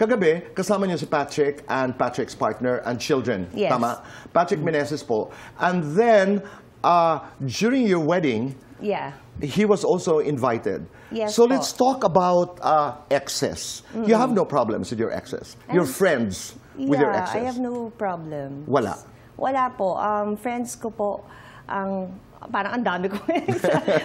Kagabi, kasama niya si Patrick and Patrick's partner and children. Yes. Tama? Patrick Menezes po. And then, during your wedding, yeah, he was also invited. Yes, so let's talk about exes. You have no problems with your exes. You're friends with your exes. I have no problem. Wala. Wala po. Friends ko po ang... Parang ang dami ko.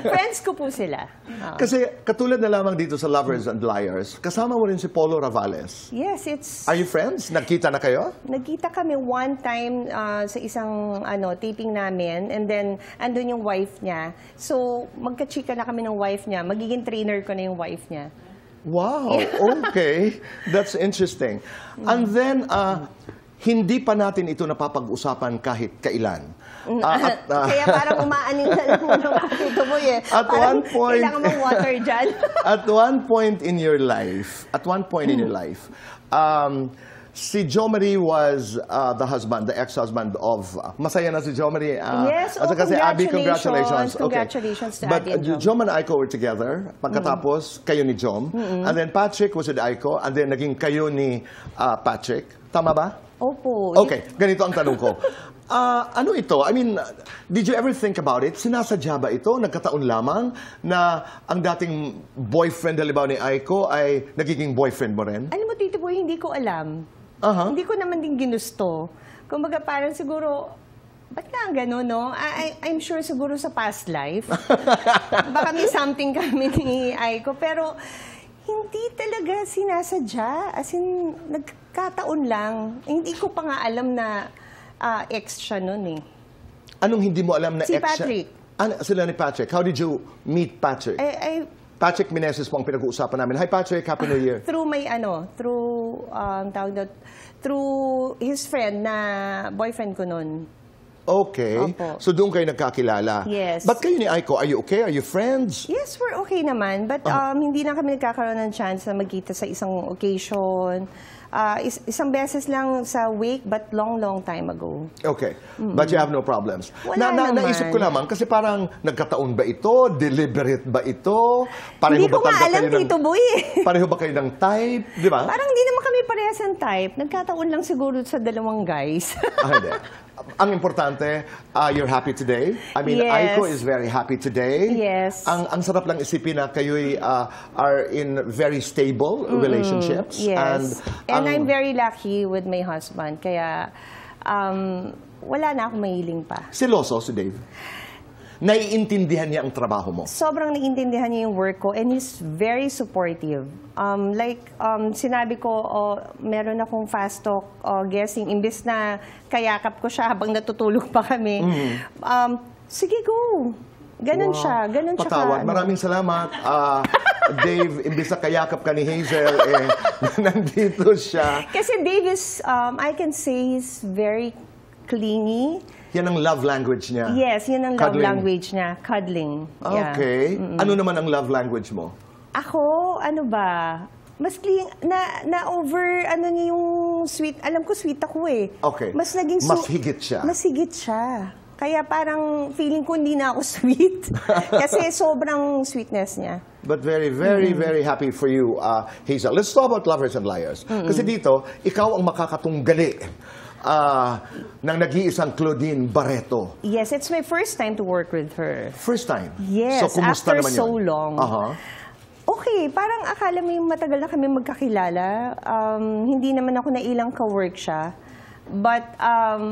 Friends ko po sila. Kasi katulad na lamang dito sa Lovers and Liars, kasama mo rin si Polo Ravales. Yes, it's... Are you friends? Nagkita na kayo? Nagkita kami one time sa isang taping namin. And then, andun yung wife niya. So, magkachika na kami ng wife niya. Magiging trainer ko na yung wife niya. Wow, okay. That's interesting. And then, hindi pa natin ito napapag-usapan kahit kailan. Kaya parang umaanin na lang mo ng Tito Boy eh. At parang one point, kailangan mong water dyan. At one point in your life, si Jomari was the ex-husband of... Masaya na si Jomari. Yes, congratulations. Abby, congratulations to Abby and Jom. But Jom and Aiko were together. Pagkatapos, kayo ni Jom. And then Patrick was with Aiko. And then naging kayo ni Patrick. Tama ba? Opo. Okay, ganito ang tanong ko. Ano ito? I mean, did you ever think about it? Sinasadya ba ito? Nagkataon lamang na ang dating boyfriend halimbawa ni Aiko ay nagiging boyfriend mo rin? Alam mo, Tito Boy, hindi ko alam. Hindi ko naman din ginusto. Kumbaga parang siguro, ba't nga gano'n, no? I'm sure siguro sa past life. Baka may something kami ni Aiko. Pero hindi talaga sinasadya. As in, nagkataon lang. Hindi ko pa nga alam na... ex siya nun eh. Anong hindi mo alam na ex siya? Si Patrick. Sila ni Patrick. How did you meet Patrick? Patrick Menezes po ang pinag-uusapan namin. Hi Patrick, Happy New Year. Through his friend na boyfriend ko nun. Okay. Opo. So doon kayo nagkakilala. Yes. Ba't kayo ni Aiko? Are you okay? Are you friends? Yes, we're okay naman. But hindi na kami nagkakaroon ng chance na magkita sa isang occasion. Isang beses lang sa week, but long time ago. Okay. But you have no problems. Wala naman. Naisip ko naman, kasi parang nagkataon ba ito? Deliberate ba ito? Hindi ko nga alam, Tito Boy. Pareho ba kayo ng type? Di ba? Parang hindi naman kami parehas ng type. Nagkataon lang siguro sa dalawang guys. Hindi. Ang importante, you're happy today. I mean, Aiko is very happy today. Yes. Ang sarap lang isipin na kayo'y are in very stable relationships. Yes. And I'm very lucky with my husband. Kaya, wala na akong mahiling pa. Siloso si Dave. Naiintindihan niya ang trabaho mo? Sobrang naiintindihan niya yung work ko and he's very supportive. Sinabi ko, meron akong fast talk guessing, imbis na kayakap ko siya habang natutulog pa kami. Sige, go! Ganon siya, ganon siya ka. Patawad, maraming salamat. Dave, imbis na kayakap ka ni Hazel, eh, nandito siya. Kasi Dave is, I can say he's very clingy. Yan ang love language niya. Yes, yan ang love language niya. Cuddling. Okay. Ano naman ang love language mo? Ako, ano ba? Mas na-over, ano niya yung sweet. Alam ko, sweet ako eh. Okay. Mas naging sweet. Mas higit siya. Mas higit siya. Kaya parang feeling ko hindi na ako sweet. Kasi sobrang sweetness niya. But very, very, very happy for you, Hazel. Let's talk about Lovers and Liars. Kasi dito, ikaw ang makakatunggali ng nag-iisang Claudine Barreto. Yes, it's my first time to work with her. First time? Yes, so, after so long. Okay, parang akala mo yung matagal na kami magkakilala. Hindi naman ako nailang ka-work siya. But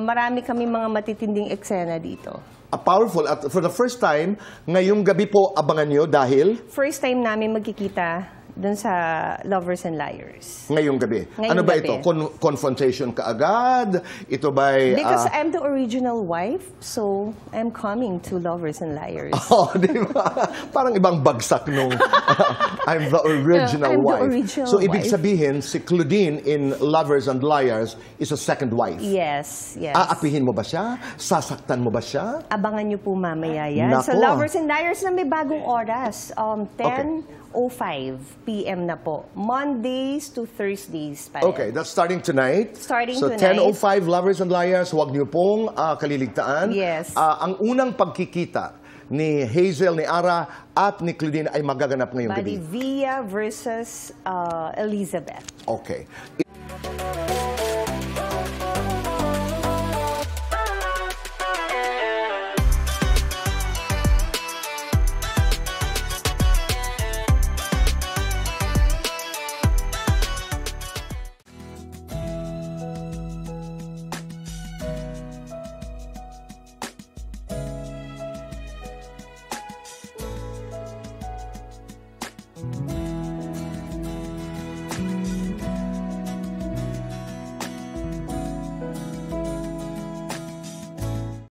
marami kami mga matitinding eksena dito. Powerful. At for the first time, ngayong gabi po abangan nyo dahil? First time namin magkikita dun sa Lovers and Liars. Ngayong gabi. Ano ba ito? Confrontation ka agad? Ito ba'y... Because I'm the original wife, so I'm coming to Lovers and Liars. Oh, di ba? Parang ibang bagsak nung I'm the original wife. So, ibig sabihin, si Claudine in Lovers and Liars is a second wife. Yes, yes. Aapihin mo ba siya? Sasaktan mo ba siya? Abangan nyo po mamaya yan. So, Lovers and Liars na may bagong oras. 10:05 p.m. na po. Mondays to Thursdays pa rin. Okay, that's starting tonight. Starting tonight. So 10:05 Lovers and Liars, huwag niyo pong kaliligtaan. Yes. Ang unang pagkikita ni Hazel, ni Ara, at ni Claudine ay magaganap ngayong gabi. Badi Villa versus Elizabeth. Okay.